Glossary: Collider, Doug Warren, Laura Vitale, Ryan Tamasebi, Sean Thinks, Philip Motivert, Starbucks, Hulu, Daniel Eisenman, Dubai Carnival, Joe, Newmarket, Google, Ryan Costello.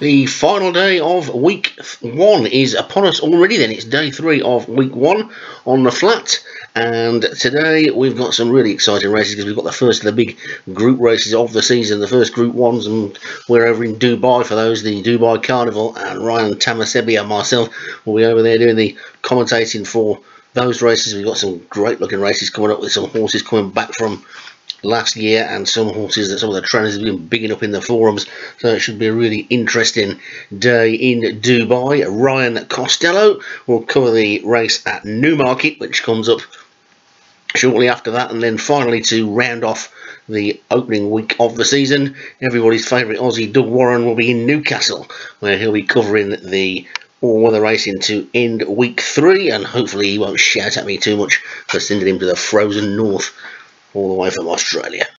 The final day of week one is upon us already then. It's day three of week one on the flat, and today we've got some really exciting races because we've got the first of the big group races of the season, the first group ones, and we're over in Dubai for those, the Dubai Carnival, and Ryan Tamasebi and myself will be over there doing the commentating for those races. We've got some great looking races coming up with some horses coming back from last year and some horses that some of the trainers have been bigging up in the forums, so it should be a really interesting day in Dubai. Ryan Costello will cover the race at Newmarket, which comes up shortly after that, and then finally to round off the opening week of the season, everybody's favourite Aussie Doug Warren will be in Newcastle, where he'll be covering the all-weather racing to end week three, and hopefully he won't shout at me too much for sending him to the frozen north all the way from Australia.